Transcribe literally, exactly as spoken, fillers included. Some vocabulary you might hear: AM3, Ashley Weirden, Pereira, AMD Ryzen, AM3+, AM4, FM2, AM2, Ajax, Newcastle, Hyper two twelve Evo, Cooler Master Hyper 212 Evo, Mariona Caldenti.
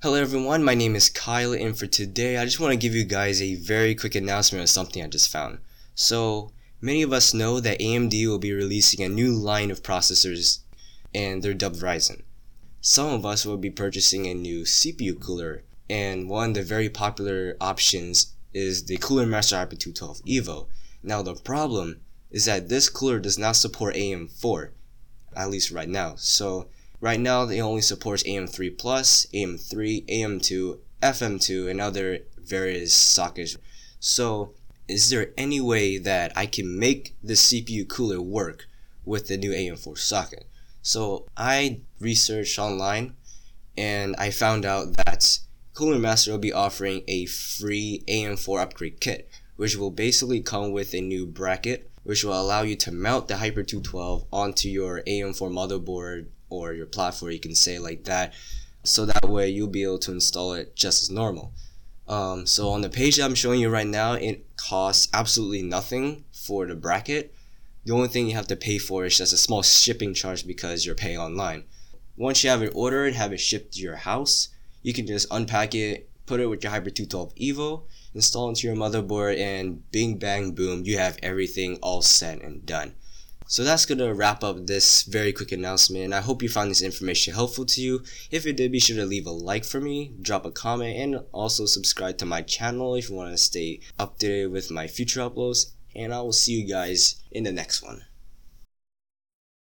Hello everyone, my name is Kyle, and for today I just want to give you guys a very quick announcement of something I just found. So, many of us know that A M D will be releasing a new line of processors, and they're dubbed Ryzen. Some of us will be purchasing a new C P U cooler, and one of the very popular options is the Cooler Master Hyper two twelve Evo. Now the problem is that this cooler does not support A M four, at least right now. So right now, it only supports A M three plus, A M three, A M two, F M two, and other various sockets. So, is there any way that I can make the C P U cooler work with the new A M four socket? So, I researched online, and I found out that Cooler Master will be offering a free A M four upgrade kit, which will basically come with a new bracket, which will allow you to mount the Hyper two twelve onto your A M four motherboard, or your platform, you can say like that, so that way you'll be able to install it just as normal. Um, so on the page that I'm showing you right now, it costs absolutely nothing for the bracket. The only thing you have to pay for is just a small shipping charge because you're paying online. Once you have it ordered, have it shipped to your house, you can just unpack it, put it with your Hyper two twelve Evo, install into your motherboard, and bing bang boom, you have everything all set and done. So that's going to wrap up this very quick announcement, and I hope you found this information helpful to you. If it did, be sure to leave a like for me, drop a comment, and also subscribe to my channel if you want to stay updated with my future uploads, and I will see you guys in the next one.